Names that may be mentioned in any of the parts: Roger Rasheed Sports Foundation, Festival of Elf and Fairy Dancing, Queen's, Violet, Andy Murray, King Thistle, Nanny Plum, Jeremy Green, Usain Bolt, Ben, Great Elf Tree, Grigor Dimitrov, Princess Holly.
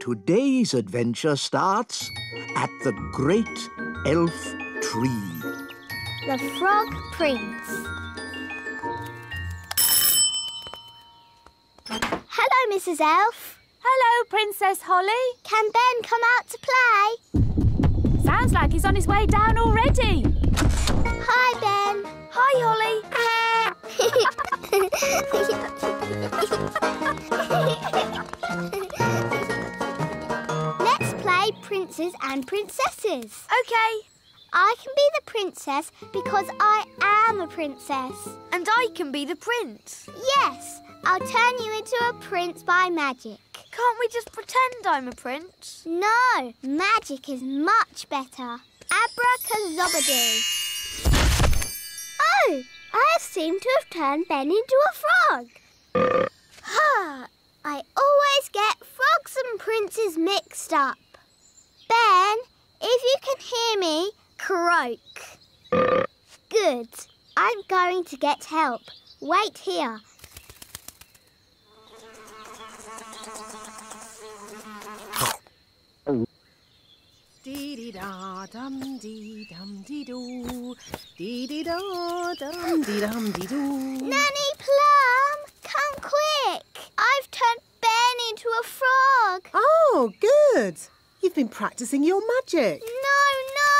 Today's adventure starts at the Great Elf Tree. The Frog Prince. Hello, Mrs. Elf. Hello, Princess Holly. Can Ben come out to play? Sounds like he's on his way down already. Hi, Ben. Hi, Holly. Princes and princesses. Okay. I can be the princess because I am a princess. And I can be the prince. Yes, I'll turn you into a prince by magic. Can't we just pretend I'm a prince? No, magic is much better. Abracazobadoo. Oh, I seem to have turned Ben into a frog. Ha! I always get frogs and princes mixed up. Ben, if you can hear me, croak. Good. I'm going to get help. Wait here. Nanny Plum, come quick. I've turned Ben into a frog. Oh, good. You've been practising your magic. No,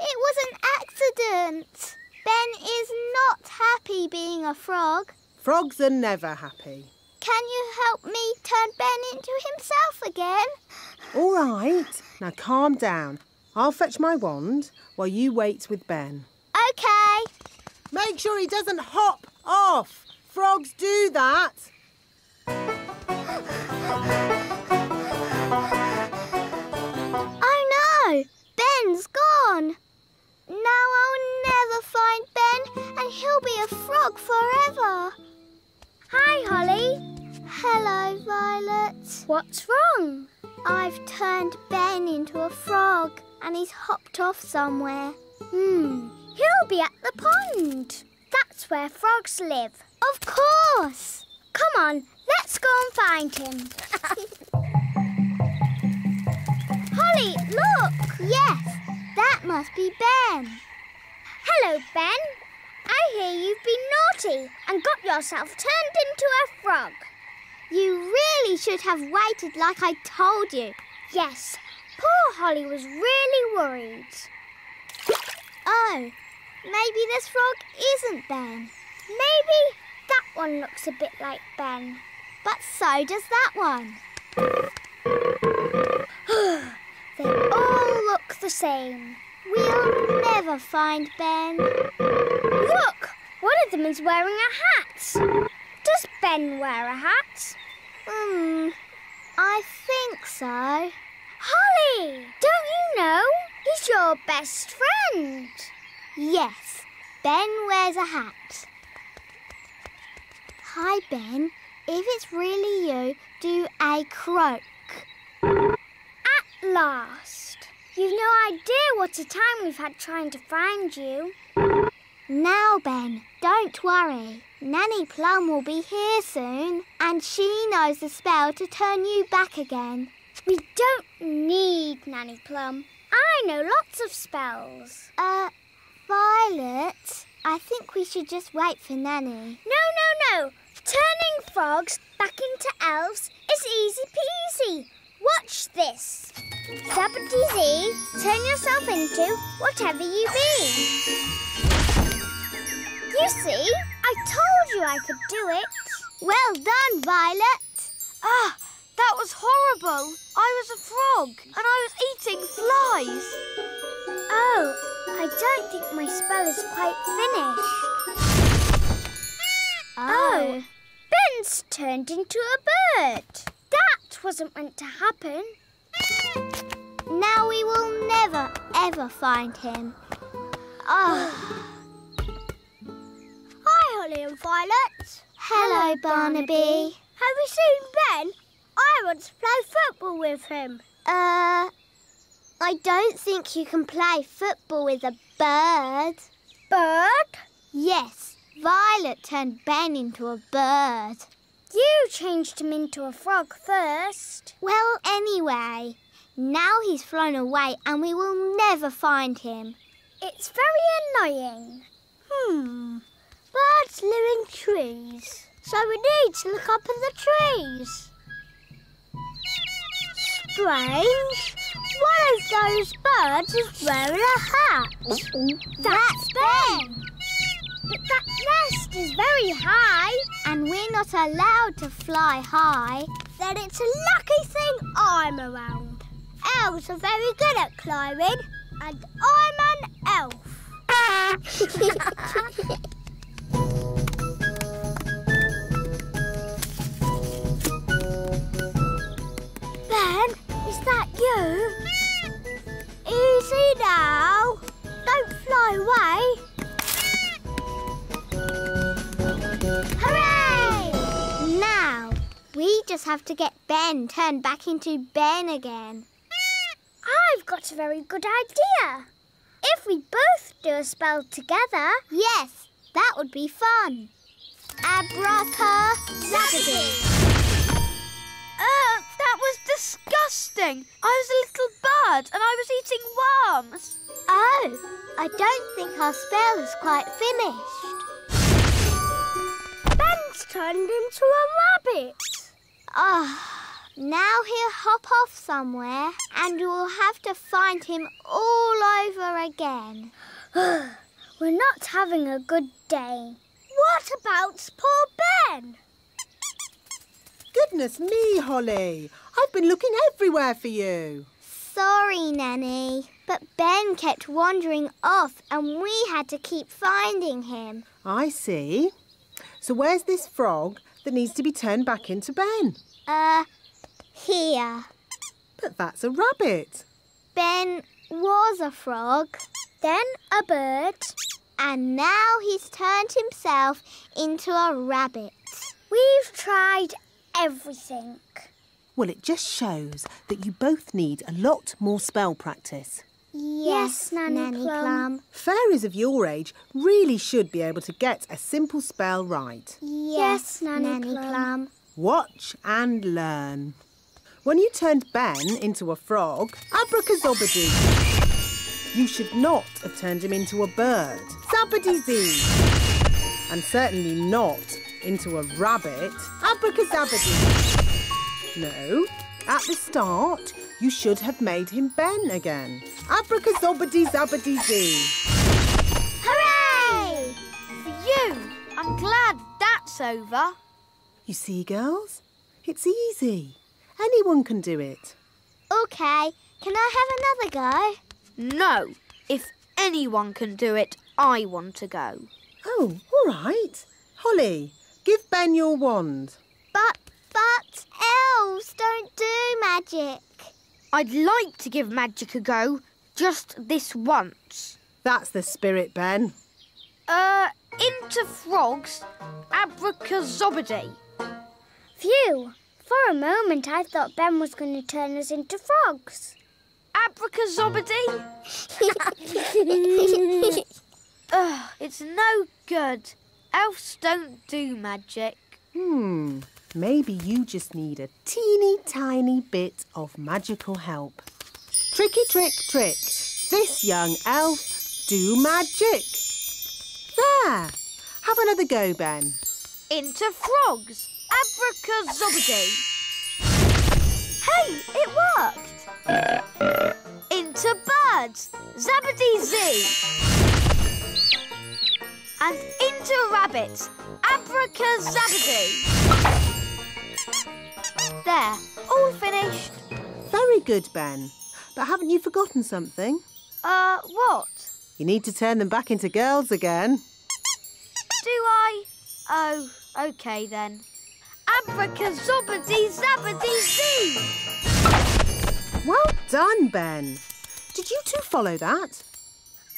it was an accident. Ben is not happy being a frog. Frogs are never happy. Can you help me turn Ben into himself again? All right. Now calm down. I'll fetch my wand while you wait with Ben. OK. Make sure he doesn't hop off. Frogs do that. Ben's gone. Now I'll never find Ben and he'll be a frog forever. Hi, Holly. Hello, Violet. What's wrong? I've turned Ben into a frog and he's hopped off somewhere. He'll be at the pond. That's where frogs live. Of course. Come on, let's go and find him. Holly, look. Yes, that must be Ben. Hello, Ben. I hear you've been naughty and got yourself turned into a frog. You really should have waited like I told you. Yes, poor Holly was really worried. Oh, maybe this frog isn't Ben. Maybe that one looks a bit like Ben. But so does that one. They all look the same. We'll never find Ben. Look! One of them is wearing a hat. Does Ben wear a hat? I think so. Holly! Don't you know? He's your best friend. Yes, Ben wears a hat. Hi, Ben. If it's really you, do a croak. Last. You've no idea what a time we've had trying to find you. Now, Ben, don't worry. Nanny Plum will be here soon, and she knows the spell to turn you back again. We don't need Nanny Plum. I know lots of spells. Violet, I think we should just wait for Nanny. No. Turning frogs back into elves is easy peasy. Watch this. Zappity-zee, turn yourself into whatever you be. You see, I told you I could do it. Well done, Violet. Ah, that was horrible. I was a frog and I was eating flies. Oh, I don't think my spell is quite finished. Oh, Ben's turned into a bird. That wasn't meant to happen. Now we will never, ever find him. Oh. Hi, Holly and Violet. Hello, Barnaby. Have you seen Ben? I want to play football with him. I don't think you can play football with a bird. Bird? Yes, Violet turned Ben into a bird. You changed him into a frog first. Well, anyway, now he's flown away and we will never find him. It's very annoying. Birds live in trees, so we need to look up at the trees. Strange. One of those birds is wearing a hat. That's Ben. But that nest is very high. And we're not allowed to fly high. Then it's a lucky thing I'm around. Elves are very good at climbing, and I'm an elf. Ben, is that you? Easy now. Don't fly away. Hooray! Now, we just have to get Ben turned back into Ben again. I've got a very good idea. If we both do a spell together... Yes, that would be fun. Abracadabra! That was disgusting. I was a little bird and I was eating worms. Oh, I don't think our spell is quite finished. Ben's turned into a rabbit. Now he'll hop off somewhere and we'll have to find him all over again. We're not having a good day. What about poor Ben? Goodness me, Holly. I've been looking everywhere for you. Sorry, Nanny, but Ben kept wandering off and we had to keep finding him. I see. So where's this frog that needs to be turned back into Ben? Here. But that's a rabbit. Ben was a frog, then a bird, and now he's turned himself into a rabbit. We've tried everything. Well, it just shows that you both need a lot more spell practice. Yes, Nanny Plum. Fairies of your age really should be able to get a simple spell right. Yes, Nanny Plum. Watch and learn. When you turned Ben into a frog, abracazobadoo. You should not have turned him into a bird, zabadizee. And certainly not into a rabbit, abracadabadoo. No, at the start, you should have made him Ben again. Abracazobadee-zabadee-zee. Hooray! For you, I'm glad that's over. You see, girls, it's easy. Anyone can do it. OK, can I have another go? No, if anyone can do it, I want to go. Oh, all right. Holly, give Ben your wand. But elves don't do magic. I'd like to give magic a go, just this once. That's the spirit, Ben. Into frogs, abracazobadee. Phew, for a moment I thought Ben was going to turn us into frogs. Abracazobadee? It's no good. Elves don't do magic. Maybe you just need a teeny tiny bit of magical help. Tricky trick trick. This young elf do magic. There. Have another go, Ben. Into frogs. Abracazobadee. Hey, it worked. Into birds. Zabadee-zee. And into rabbits, abracazabadoo. There, all finished. Very good, Ben. But haven't you forgotten something? What? You need to turn them back into girls again. Do I? Oh, OK then. Abracazabadee-zabadee-zee. Well done, Ben. Did you two follow that?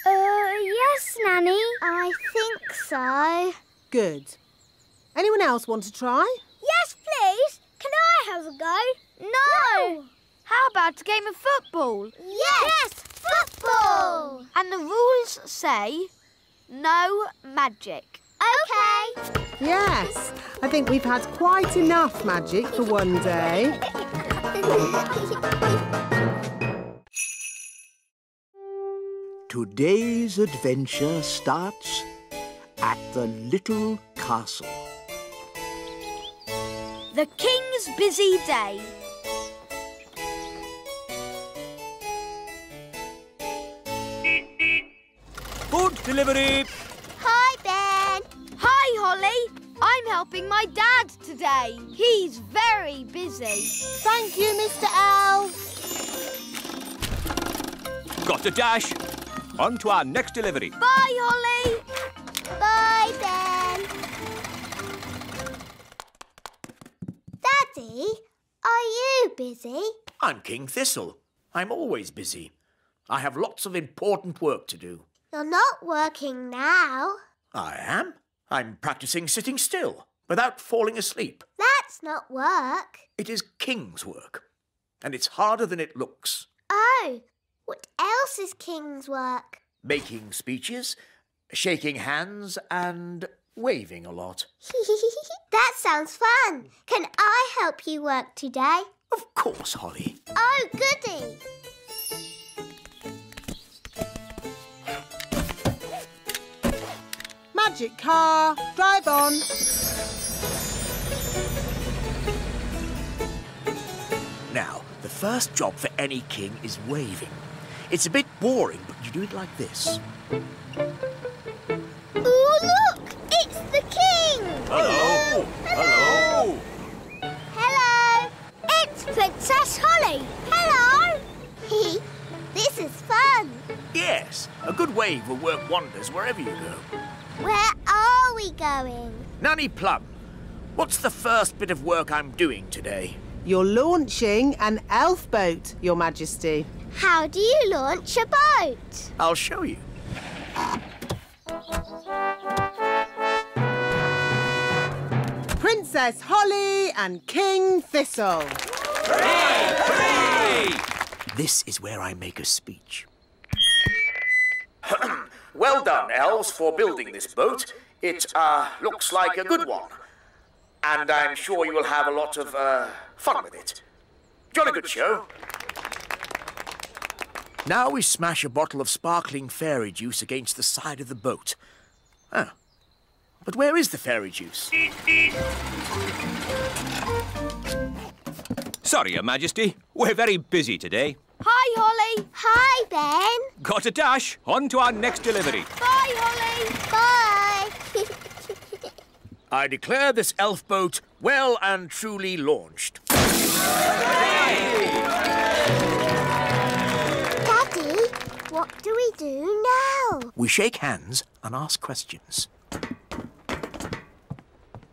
Yes, Nanny. I think so. Good. Anyone else want to try? Yes, please. Can I have a go? No. How about a game of football? Yes, football. And the rules say no magic. OK. Yes, I think we've had quite enough magic for one day. Today's adventure starts at the little castle. The King's busy day. Food delivery. Hi, Ben. Hi, Holly. I'm helping my dad today. He's very busy. Thank you, Mr. Elf. Got a dash. On to our next delivery. Bye, Holly. Bye, Ben. Daddy, are you busy? I'm King Thistle. I'm always busy. I have lots of important work to do. You're not working now. I am. I'm practicing sitting still, without falling asleep. That's not work. It is King's work, and it's harder than it looks. Oh, what else is King's work? Making speeches, shaking hands and waving a lot. That sounds fun. Can I help you work today? Of course, Holly. Oh, goody. Magic car, drive on. Now, the first job for any king is waving. It's a bit boring, but you do it like this. Oh, look! It's the king! Hello! Hello! Hello! Hello. It's Princess Holly! Hello! This is fun! Yes, a good wave will work wonders wherever you go. Where are we going? Nanny Plum, what's the first bit of work I'm doing today? You're launching an elf boat, Your Majesty. How do you launch a boat? I'll show you. Princess Holly and King Thistle. Hooray! Hooray! This is where I make a speech. Well done, elves, for building this boat. It looks like a good one. And I'm sure you will have a lot of fun with it. Jolly good show. Now we smash a bottle of sparkling fairy juice against the side of the boat. Oh. But where is the fairy juice? Sorry, Your Majesty. We're very busy today. Hi, Holly. Hi, Ben. Got a dash. On to our next delivery. Bye, Holly. Bye. I declare this elf boat well and truly launched. Daddy, what do we do now? We shake hands and ask questions.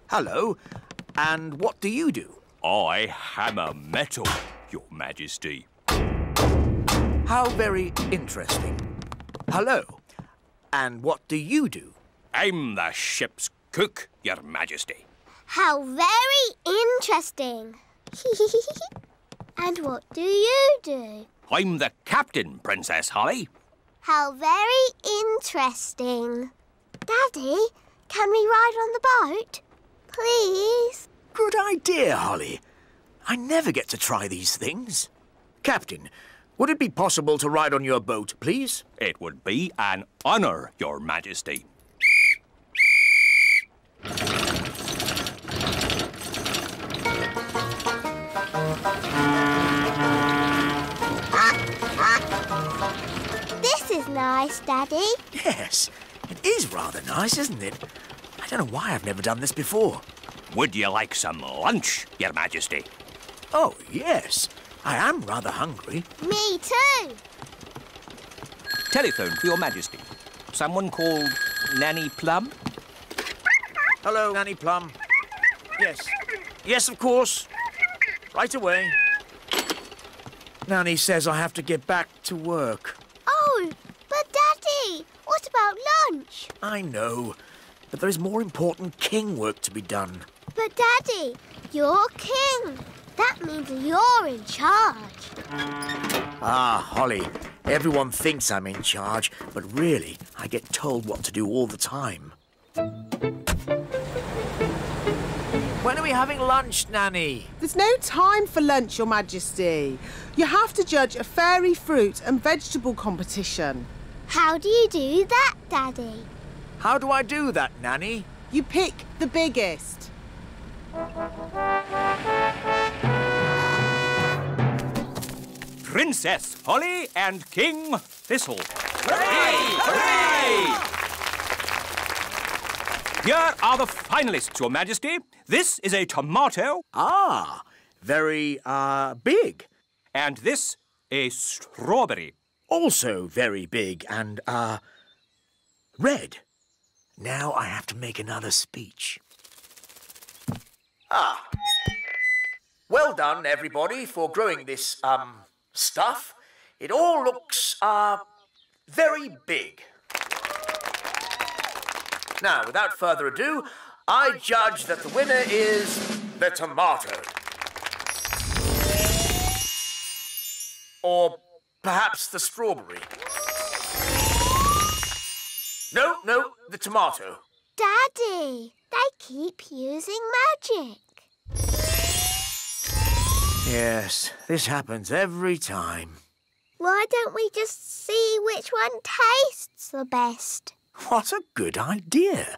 Hello, and what do you do? I hammer metal, Your Majesty. How very interesting. Hello, and what do you do? I'm the ship's cook, Your Majesty. How very interesting. And what do you do? I'm the captain, Princess Holly. How very interesting. Daddy, can we ride on the boat? Please? Good idea, Holly. I never get to try these things. Captain, would it be possible to ride on your boat, please? It would be an honour, Your Majesty. This is nice, Daddy. Yes, it is rather nice, isn't it? I don't know why I've never done this before. Would you like some lunch, Your Majesty? Oh, yes. I am rather hungry. Me too. Telephone for Your Majesty. Someone called Nanny Plum? Hello, Nanny Plum. Yes. Yes, of course. Right away. Nanny says I have to get back to work. Oh, but Daddy, what about lunch? I know, but there is more important king work to be done. But Daddy, you're king. That means you're in charge. Ah, Holly, everyone thinks I'm in charge, but really, I get told what to do all the time. When are we having lunch, Nanny? There's no time for lunch, Your Majesty. You have to judge a fairy fruit and vegetable competition. How do you do that, Daddy? How do I do that, Nanny? You pick the biggest. Princess Holly and King Thistle. Hooray! Hooray! Here are the finalists, Your Majesty. This is a tomato. Ah, very, big. And this, a strawberry. Also very big and, red. Now I have to make another speech. Ah. Well done, everybody, for growing this, stuff. It all looks, very big. Now, without further ado, I judge that the winner is the tomato. Or perhaps the strawberry. No, no, the tomato. Daddy, they keep using magic. Yes, this happens every time. Why don't we just see which one tastes the best? What a good idea.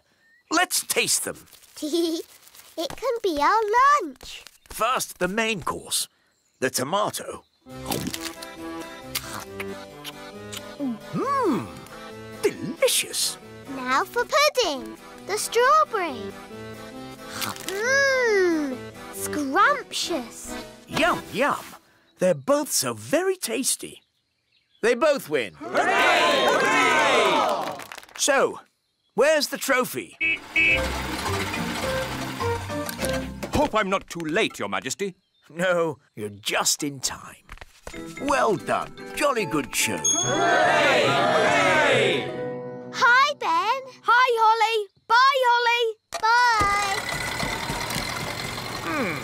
Let's taste them. It can be our lunch. First, the main course, the tomato. Mmm, delicious. Now for pudding, the strawberry. Mmm, scrumptious. Yum, yum. They're both so very tasty. They both win. Hooray! Hooray! So, where's the trophy? Hope I'm not too late, Your Majesty. No, you're just in time. Well done. Jolly good show. Hooray! Hooray! Hi, Ben. Hi, Holly. Bye, Holly. Bye. Mm,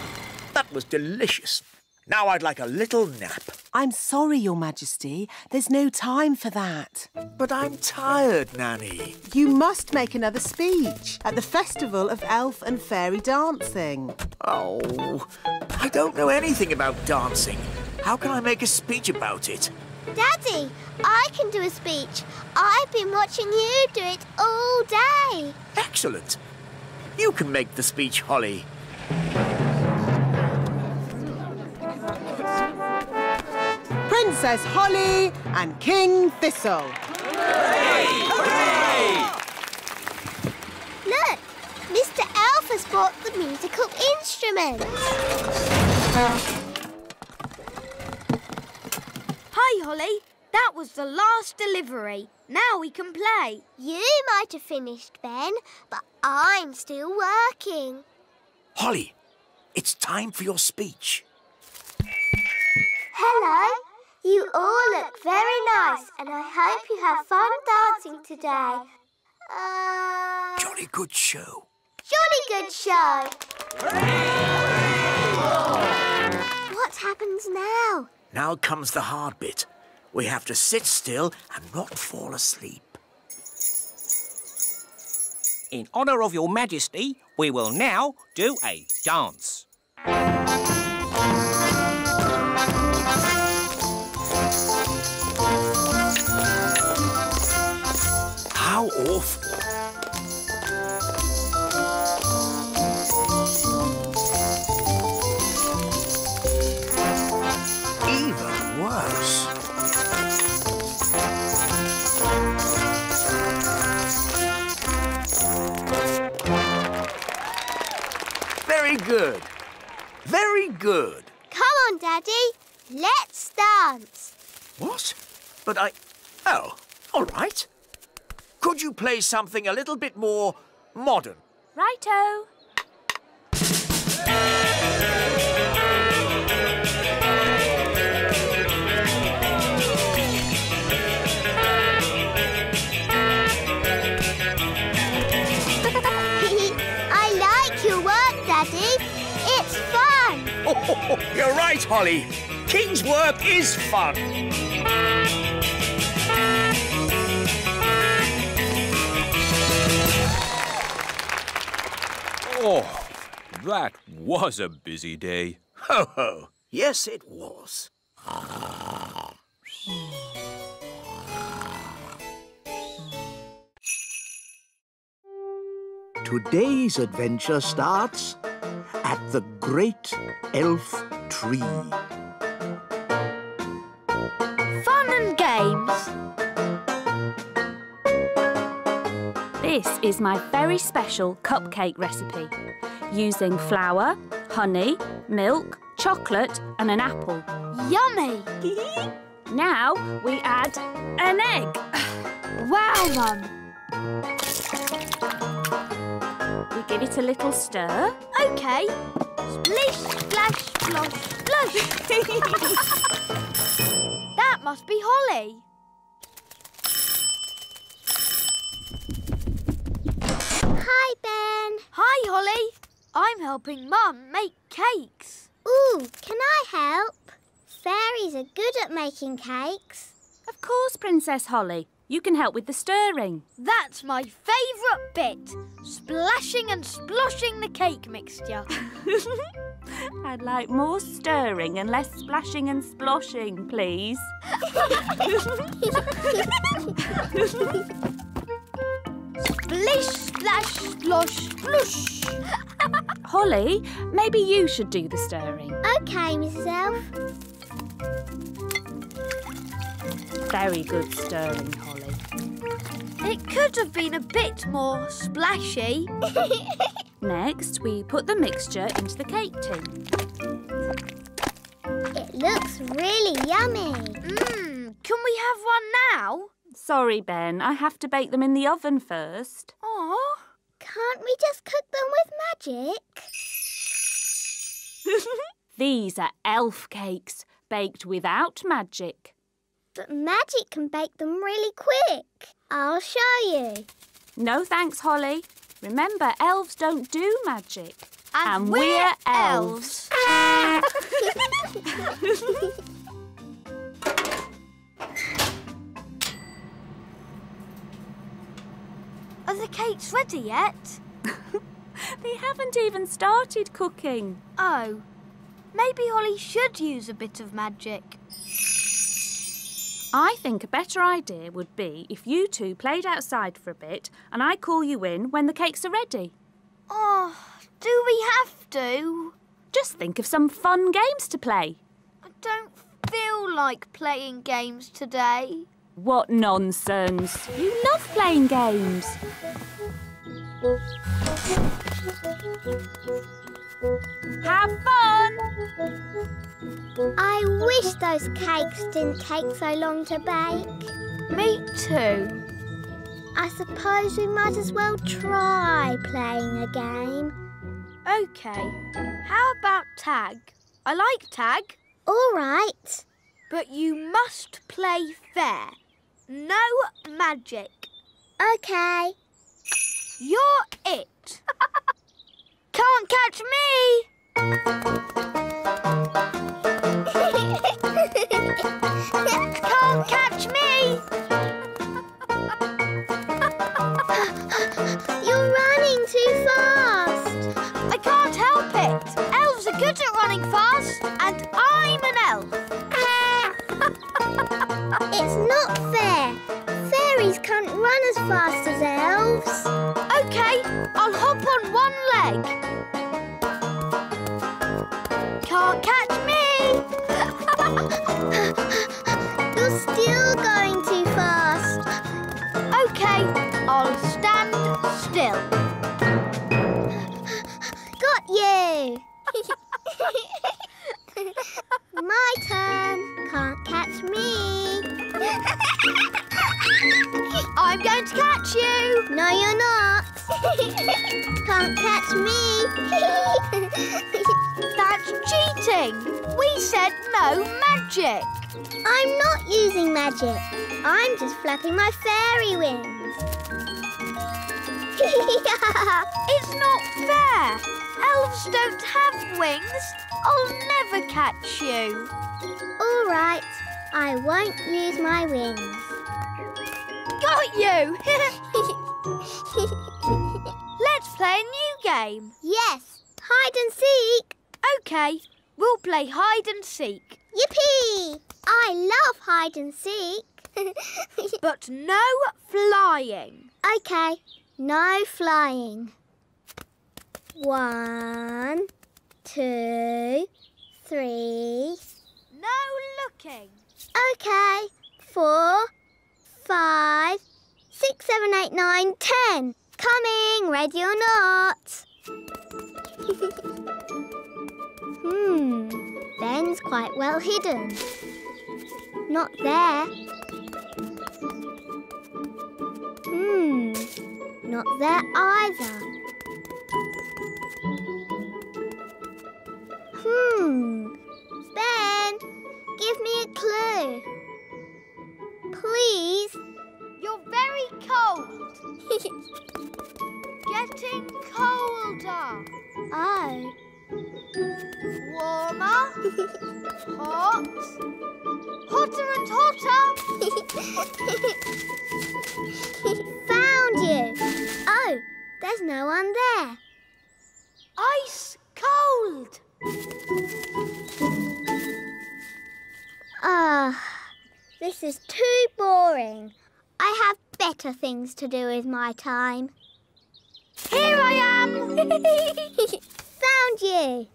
that was delicious. Now I'd like a little nap. I'm sorry, Your Majesty. There's no time for that. But I'm tired, Nanny. You must make another speech at the Festival of Elf and Fairy Dancing. Oh, I don't know anything about dancing. How can I make a speech about it? Daddy, I can do a speech. I've been watching you do it all day. Excellent. You can make the speech, Holly. Princess Holly and King Thistle. Hooray! Hooray! Look, Mr. Elf has brought the musical instruments. Hi, Holly. That was the last delivery. Now we can play. You might have finished, Ben, but I'm still working. Holly, it's time for your speech. Hello. You all look very nice, and I hope you have fun dancing today. Jolly good show. Jolly good show. What happens now? Now comes the hard bit. We have to sit still and not fall asleep. In honour of Your Majesty, we will now do a dance. How awful. Even worse. Very good. Very good. Come on, Daddy. Let's dance. What? But I... Oh, all right. Could you play something a little bit more modern? Righto. I like your work, Daddy. It's fun. Oh, you're right, Holly. King's work is fun. Oh, That was a busy day. Ho ho! Yes, it was. Today's adventure starts at the Great Elf Tree. Fun and games! This is my very special cupcake recipe, using flour, honey, milk, chocolate and an apple. Yummy! Now we add an egg. Wow, Mum! We give it a little stir. OK. Splish, splash, splosh, splosh. That must be Holly. Hi, Ben. Hi, Holly. I'm helping Mum make cakes. Ooh, can I help? Fairies are good at making cakes. Of course, Princess Holly. You can help with the stirring. That's my favourite bit. Splashing and sploshing the cake mixture. I'd like more stirring and less splashing and sploshing, please. Splish, splash, splosh, splosh. Holly, maybe you should do the stirring. OK, Mrs Elf. Very good stirring, Holly. It could have been a bit more splashy. Next, we put the mixture into the cake tin. It looks really yummy. Mmm, can we have one now? Sorry, Ben, I have to bake them in the oven first. Aw. Can't we just cook them with magic? These are elf cakes, baked without magic. But magic can bake them really quick. I'll show you. No thanks, Holly. Remember, elves don't do magic. And we're elves. Are the cakes ready yet? They haven't even started cooking. Oh. Maybe Holly should use a bit of magic. I think a better idea would be if you two played outside for a bit and I call you in when the cakes are ready. Oh, do we have to? Just think of some fun games to play. I don't feel like playing games today. What nonsense! You love playing games. Have fun! I wish those cakes didn't take so long to bake. Me too. I suppose we might as well try playing a game. OK. How about tag? I like tag. All right. But you must play fair. No magic. OK. You're it. Can't catch me! Can't catch me! You're running too fast. I can't help it. Elves are good at running fast, and I'm an elf. It's not fair. Fairies can't run as fast as elves. OK, I'll hop on one leg. Can't catch me! You're still going too fast. OK, I'll stand still. Got you! My turn. Can't catch me. I'm going to catch you. No, you're not. Can't catch me. That's cheating! We said no magic! I'm not using magic. I'm just flapping my fairy wings. It's not fair! Elves don't have wings. I'll never catch you. All right. I won't use my wings. Got you! Let's play a new game. Yes. hide and seek. OK, we'll play hide and seek. Yippee! I love hide and seek. But no flying. OK, no flying. 1, 2, 3. No looking. OK, 4, 5, 6, 7, 8, 9, 10. Coming, ready or not. Ben's quite well hidden. Not there. Not there either. Ben, give me a clue. Please. You're very cold. Getting colder. Oh. Warmer. Hot. Hotter and hotter. Found you. Oh, there's no one there. Ice cold. This is too boring. I have better things to do with my time. Here I am! Found you!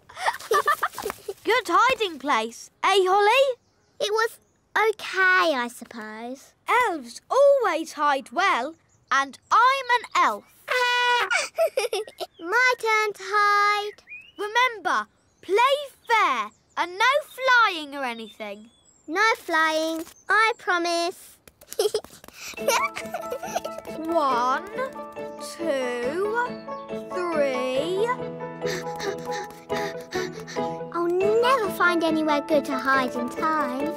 Good hiding place, eh, Holly? It was OK, I suppose. Elves always hide well, and I'm an elf. My turn to hide. Remember, play fair and no flying or anything. No flying, I promise. 1, 2, 3. I'll never find anywhere good to hide in time.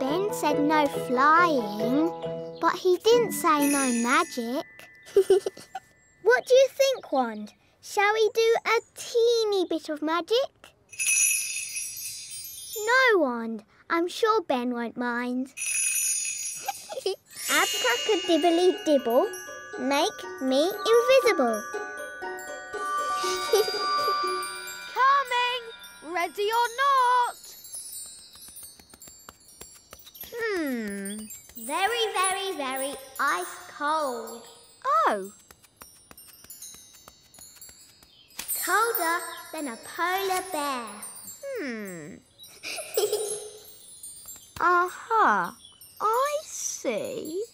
Ben said no flying, but he didn't say no magic. What do you think, Wand? Shall we do a teeny bit of magic? No, Wand. I'm sure Ben won't mind. Abracadibbly-dibble, make me invisible. Coming, ready or not. Very, very, very ice cold. Oh. Colder than a polar bear. Aha, I see.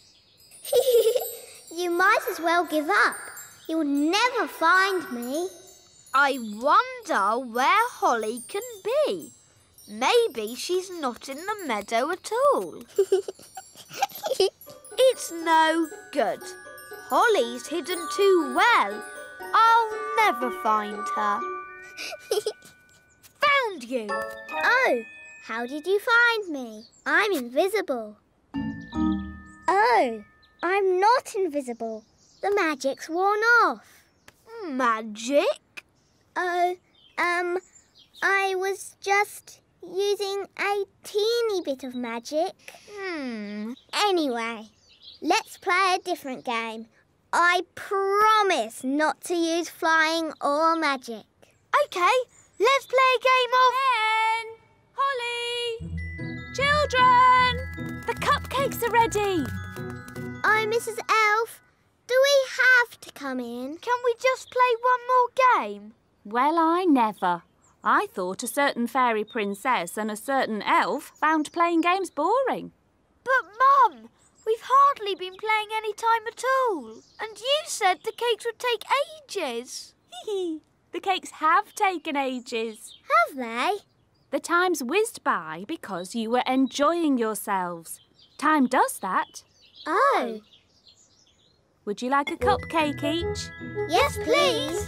You might as well give up. You'll never find me. I wonder where Holly can be. Maybe she's not in the meadow at all. It's no good. Holly's hidden too well. I'll never find her. Found you. Oh. How did you find me? I'm invisible. Oh, I'm not invisible. The magic's worn off. Magic? Oh, I was just using a teeny bit of magic. Anyway, let's play a different game. I promise not to use flying or magic. OK, let's play a game of... Ben! Holly! Children! The cupcakes are ready. Oh, Mrs. Elf, do we have to come in? Can we just play one more game? Well, I never. I thought a certain fairy princess and a certain elf found playing games boring. But, Mum, we've hardly been playing any time at all. And you said the cakes would take ages. The cakes have taken ages. Have they? The time's whizzed by because you were enjoying yourselves. Time does that. Oh. Would you like a cupcake each? Yes, please.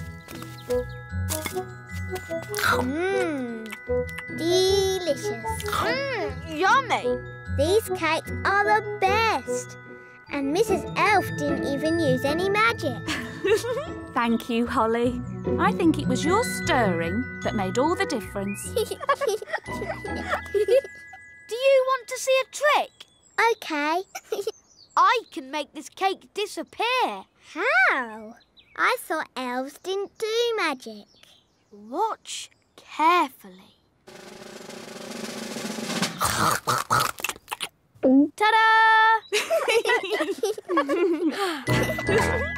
Delicious. Yummy. These cakes are the best. And Mrs. Elf didn't even use any magic. Thank you, Holly. I think it was your stirring that made all the difference. Do you want to see a trick? OK. I can make this cake disappear. How? I thought elves didn't do magic. Watch carefully. Ta-da!